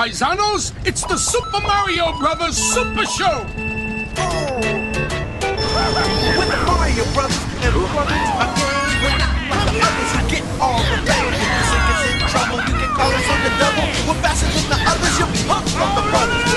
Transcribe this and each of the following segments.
paisanos, it's the Super Mario Brothers Super Show! With the Mario Brothers and brothers again, we're not like the others who get all the bad. If you think it's in trouble, you can call us on the double. We're faster than the others, you're pumped from the brothers.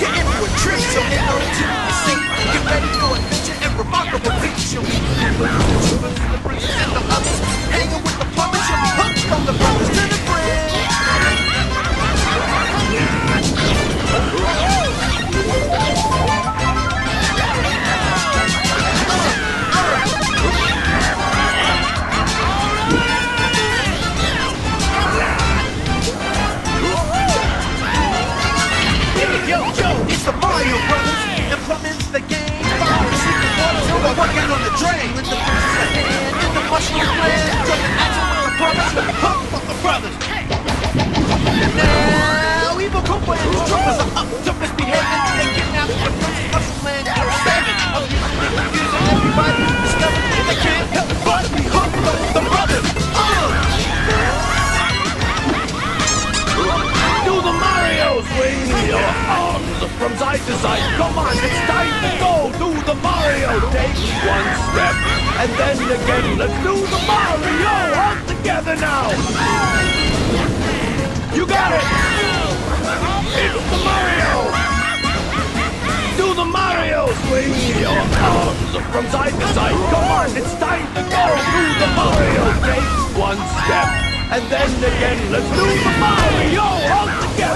You're in for a treat, so in order to sing, get ready for adventure and remarkable things. You'll be hanging with the children, the princes, and the others. Hanging with the plumbers, you'll be hooked from the brothers to the friends. Working on the train with the pieces of hand in the mushroom land. Just an action with the brothers, with the pump of the brothers. Now, evil Koopa and his troopers are up to misbehaving. They kidnapped the prince of mushroom land. They're savage, abusing, confusing everybody. Discovered that they can't help but be hooked on the brothers. Do the Mario swing your arms from side to side. Come on, it's time to go. Do the Mario. Take one step and then again. Let's do the Mario all together now. You got it. It's the Mario. Do the Mario. Swing your arms from side to side. Come on, it's time to go. Do the Mario. Take one step and then again. Let's do the Mario all together.